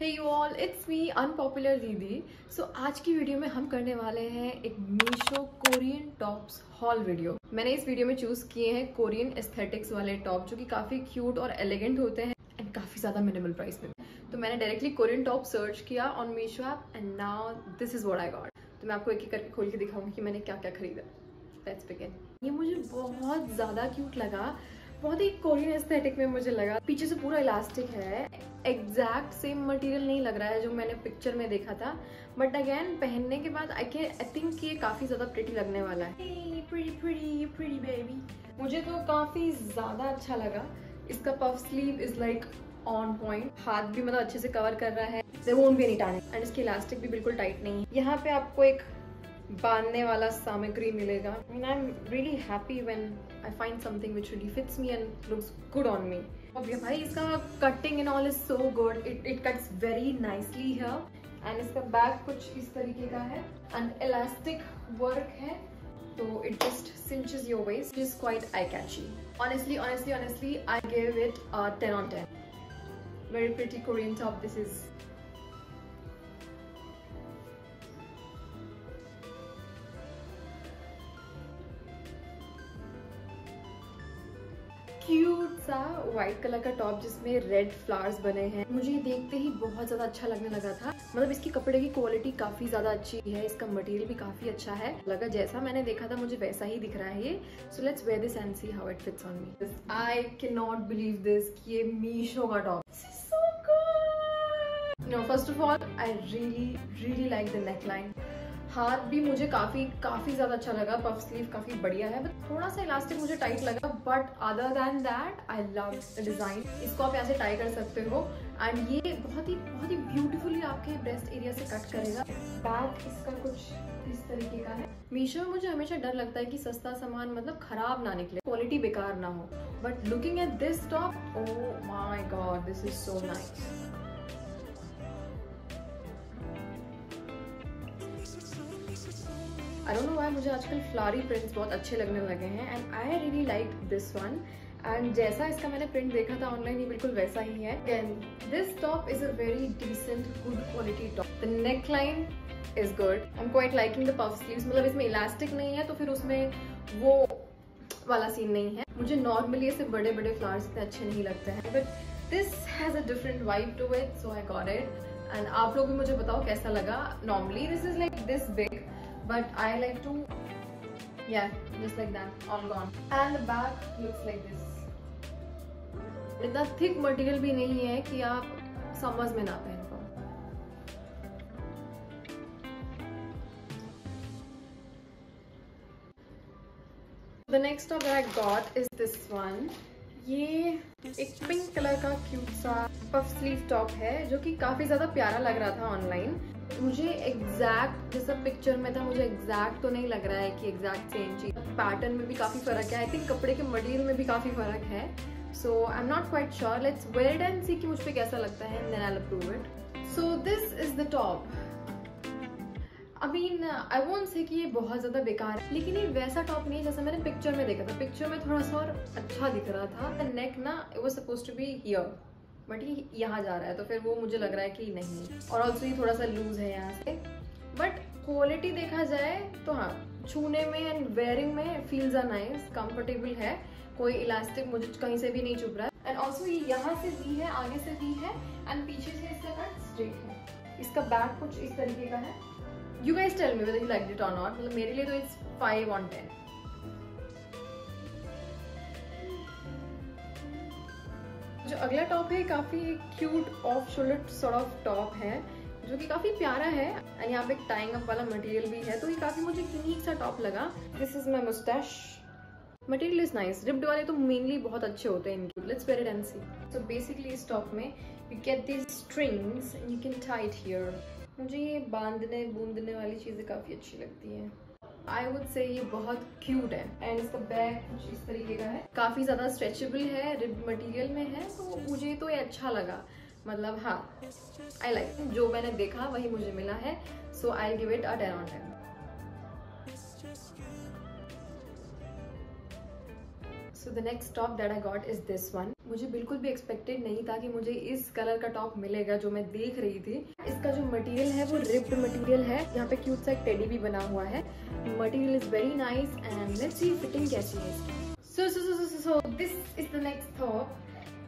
Hey you all, it's me unpopular दीदी। सो आज की वीडियो में हम करने वाले हैं एक Meesho Korean tops haul video. मैंने इस वीडियो में चूज किए हैं कोरियन एस्थेटिक्स वाले टॉप जो कि काफ़ी क्यूट और एलिगेंट होते हैं एंड काफ़ी ज़्यादा मिनिमल प्राइस में। तो मैंने डायरेक्टली कोरियन टॉप सर्च किया on Meesho app and now this is what I got. तो मैं आपको एक एक करके खोल के दिखाऊंगी कि मैंने क्या क्या खरीदा। Let's begin. ये मुझे बहुत ज़्यादा क्यूट लगा, बहुत ही कोरियन एस्थेटिक में मुझे लगा। पीछे से पूरा इलास्टिक है, एग्जैक्ट सेम मटेरियल नहीं लग रहा है जो मैंने पिक्चर में देखा था, बट अगेन पहनने के बाद आई थिंक ये काफ़ी ज़्यादा प्रिटी लगने वाला है। hey, pretty, pretty, pretty baby. मुझे तो काफ़ी ज़्यादा अच्छा लगा। इसका puff sleeve is like on point, हाथ भी मतलब अच्छे से कवर कर रहा है, there won't be any tarnish, and इसकी इलास्टिक भी बिल्कुल टाइट नहीं है। यहाँ पे आपको एक बांधने वाला सामग्री मिलेगा। I mean, I'm really happy when I find something which really fits me and looks good on me. अभी भाई इसका cutting and all is so good, it cuts very nicely here. And इसका बैक कुछ इस तरीके का है and elastic work है, तो it just cinches your waist, is quite eye catchy. Honestly I give it 10 on 10. Very pretty Korean top this is. Cute सा white colour का टॉप जिसमें रेड फ्लावर्स बने हैं, मुझे देखते ही बहुत ज़्यादा अच्छा लगने लगा था। मतलब इसकी कपड़े की क्वालिटी काफ़ी ज़्यादा अच्छी है, इसका मटेरियल भी काफ़ी अच्छा है। लगा जैसा मैंने देखा था मुझे वैसा ही दिख रहा है ये। So let's wear this and see how it fits on me. I can not believe this कि ये मीशो का top. This is so good. No, first of all I really like the neckline. हाथ भी मुझे काफ़ी ज़्यादा अच्छा लगा, पफ स्लीव काफ़ी बढ़िया है, बट थोड़ा सा इलास्टिक मुझे टाइट लगा, but other than that I love the design. इसको आप यहाँ से टाई कर सकते हो एंड ये बहुत ही ब्यूटीफुली आपके ब्रेस्ट एरिया से कट करेगा। बैक इसका कुछ इस तरीके का है। मीशो में मुझे हमेशा डर लगता है कि सस्ता सामान मतलब खराब ना निकले, क्वालिटी बेकार ना हो, but looking at this top, oh my God, this is so nice. I don't know why मुझे आजकल फ्लावरी प्रिंट्स बहुत अच्छे लगने लगे हैं and I really like this one. And जैसा इसका मैंने प्रिंट देखा था ऑनलाइन ये बिल्कुल वैसा ही है। Then this top is a very decent good quality top. The neck line is good, I am quite liking the puff sleeves. मतलब इसमें इलास्टिक नहीं है तो फिर उसमें वो वाला सीन नहीं है। मुझे नॉर्मली ऐसे बड़े बड़े फ्लावर्स इतने अच्छे नहीं लगते हैं, but this has a different vibe to it, so I got it. And आप लोग भी मुझे बताओ कैसा लगा। Normally this is like this big, but I like to, yeah, just like that, all gone. And the back looks like this. इतना thick material भी नहीं है कि आप समझ में ना पहन पाओ। The next top that I got is this one. ये एक पिंक कलर का क्यूट सा पफ स्लीव टॉप है जो कि काफ़ी ज़्यादा प्यारा लग रहा था ऑनलाइन। मुझे एग्जैक्ट जैसा पिक्चर में था मुझे एग्जैक्ट तो नहीं लग रहा है कि एग्जैक्ट सेम चीज। पैटर्न में भी काफ़ी फ़र्क है, आई थिंक कपड़े के मटेरियल में भी काफ़ी फ़र्क है। So I am not quite sure, let's wear it and see कि मुझ पर कैसा लगता है, then I will approve it. So this is the top. I mean I won't say कि ये बहुत ज़्यादा बेकार है, लेकिन ये वैसा टॉप नहीं है जैसा मैंने पिक्चर में देखा था। पिक्चर में थोड़ा सा और अच्छा दिख रहा था। नेक ना it was supposed to be here, but ये यहाँ जा रहा है, तो फिर वो मुझे लग रहा है कि नहीं। और ऑल्सो ये थोड़ा सा लूज है यहाँ से, बट क्वालिटी देखा जाए तो हाँ, छूने में एंड वेयरिंग में फील्स आर नाइस, कम्फर्टेबल है। कोई इलास्टिक मुझे कहीं से भी नहीं चुभ रहा है। एंड ऑल्सो ये यहाँ से भी है, आगे से भी है एंड पीछे से इसका कट स्ट्रेट है। इसका बैक कुछ इस तरीके का है। You guys tell me whether you liked it or not. मतलब मेरे लिए तो it's 5 on 10. जो अगला टॉप है काफ़ी cute off shoulder sort of top है जो कि काफ़ी प्यारा है एंड यहाँ पे टाइंग अप वाला मटेरियल भी है, तो ये काफ़ी मुझे यूनिक सा टॉप लगा। This is my moustache. Material is nice, ripped वाले तो मेनली बहुत अच्छे होते हैं इनके। Let's wear it and see. So basically इस टॉप में you get this strings and you can tie it here. मुझे ये बूंदने वाली चीज़ें काफ़ी अच्छी लगती हैं। आई वुड से ये बहुत क्यूट है एंड इसका बैग कुछ इस तरीके का है। काफ़ी ज़्यादा स्ट्रेचेबल है, रिब मटेरियल में है, तो मुझे तो ये अच्छा लगा। मतलब हाँ, आई लाइक जो मैंने देखा वही मुझे मिला है, so I give it a 10 on 10. So the next top that I got is this one. मुझे बिल्कुल भी एक्सपेक्टेड नहीं था कि मुझे इस कलर का टॉप मिलेगा जो मैं देख रही थी। इसका जो मटेरियल है वो रिप्ड मटेरियल है, यहाँ पे क्यूट सा एक टेडी भी बना हुआ है। Material is very nice and let's see fitting कैसी है। So this is the next top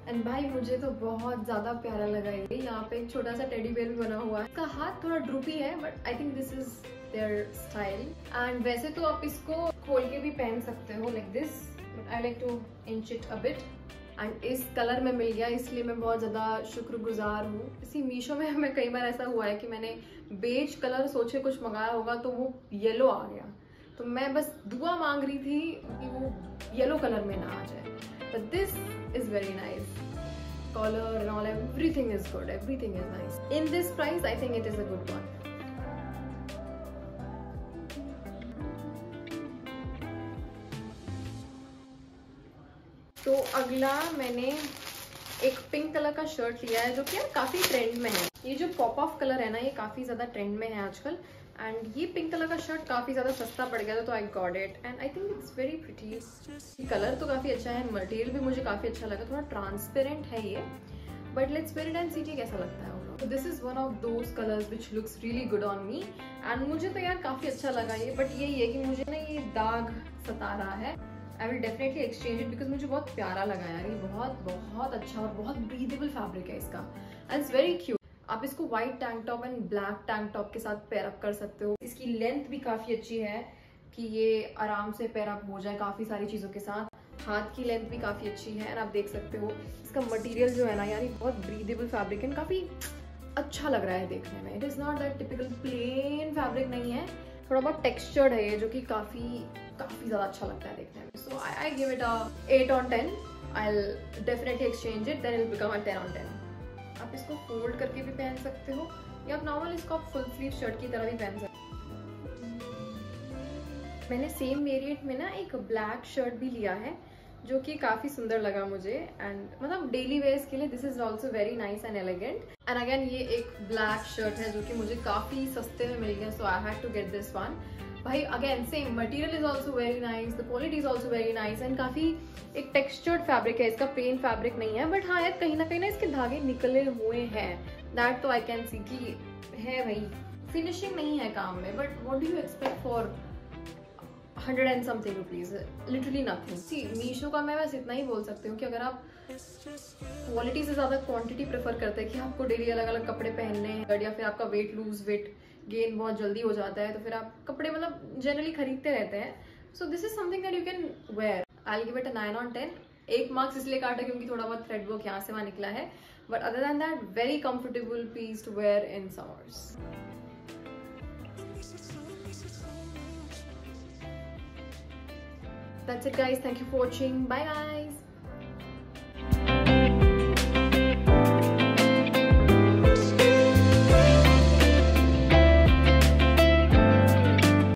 and भाई मुझे तो बहुत ज्यादा प्यारा लगा ये। यहाँ पे एक छोटा सा टेडी बेयर भी बना हुआ है, इसका हाथ थोड़ा ड्रूपी है but I think this is their style. And वैसे तो आप इसको खोल के भी पहन सकते हो like this, but I like to inch it a bit and इस कलर में मिल गया इसलिए मैं बहुत ज़्यादा शुक्रगुजार हूँ। इसी मीशो में हमें कई बार ऐसा हुआ है कि मैंने बेज कलर सोचे कुछ मंगाया होगा तो वो येलो आ गया, तो मैं बस दुआ मांग रही थी कि वो येलो कलर में ना आ जाए। But this is very nice, collar and all, everything is good, everything is nice. In this price I think it is a good one. तो अगला मैंने एक पिंक कलर का शर्ट लिया है जो कि यार काफ़ी ट्रेंड में है। ये जो पॉप ऑफ कलर है ना ये काफ़ी ज़्यादा ट्रेंड में है आजकल, एंड ये पिंक कलर का शर्ट काफ़ी ज़्यादा सस्ता पड़ गया था तो I got it and I think it's very pretty. Colour तो काफ़ी अच्छा है, मटेरियल भी मुझे काफ़ी अच्छा लगा, थोड़ा ट्रांसपेरेंट है ये, but let's wear it and see कैसा लगता है। So this is one of those colors which looks really good on me and मुझे तो यार काफ़ी अच्छा लगा ये, बट यही है कि मुझे ना ये दाग सता रहा है। I will definitely exchange it because मुझे बहुत प्यारा लगा यार ये, बहुत बहुत अच्छा और बहुत ब्रीदेबल फैब्रिक है इसका एंड इट्स वेरी क्यूट। आप इसको white tank top and black tank top के साथ पेयर अप कर सकते हो। इसकी लेंथ भी काफ़ी अच्छी है कि ये आराम से पेयर अप हो जाए काफ़ी सारी चीज़ों के साथ। हाथ की लेंथ भी काफ़ी अच्छी है एंड आप देख सकते हो इसका मटेरियल जो है ना यार ये बहुत ब्रीदेबल फैब्रिक एंड काफ़ी अच्छा लग रहा है देखने में। It is not that typical plain fabric नहीं है, थोड़ा बहुत टेक्सचर्ड है ये जो कि काफ़ी ज़्यादा अच्छा लगता है देखने में। So I give it a 8 on 10। I will definitely exchange it, then it will become a 10 on 10। आप इसको फोल्ड करके भी पहन सकते हो या आप नॉर्मल इसको आप फुल स्लीव शर्ट की तरह भी पहन सकते हो। मैंने सेम वेरिएंट में ना एक ब्लैक शर्ट भी लिया है जो कि काफ़ी सुंदर लगा मुझे एंड मतलब डेली वेयर्स के लिए this is also very nice and elegant. And again ये एक ब्लैक शर्ट है जो कि मुझे काफ़ी सस्ते में मिल गया, so I had to get this one. भाई again same, material is also very nice, the quality is also very nice and काफ़ी एक टेक्सचर्ड फैब्रिक है इसका, प्लेन फैब्रिक नहीं है। बट हाँ यार कहीं ना इसके धागे निकले हुए हैं, दैट तो आई कैन सी कि है भाई, फिनिशिंग नहीं है काम में। But what do you expect for 100 and something rupees, literally nothing। See, Meesho का मैं बस इतना ही बोल सकती हूँ कि अगर आप क्वालिटी से ज़्यादा क्वांटिटी प्रेफर करते हैं कि आपको डेली अलग अलग कपड़े पहनने हैं या फिर आपका वेट लूज वेट गेन बहुत जल्दी हो जाता है तो फिर आप कपड़े मतलब जनरली खरीदते रहते हैं। So this is something that you can wear. I will give it a 9 on 10। एक मार्क्स इसलिए काटा क्योंकि थोड़ा बहुत थ्रेड वर्क यहाँ से वहाँ निकला है, but other than that very comfortable piece to wear in summers. That's it guys, thank you for watching, bye bye।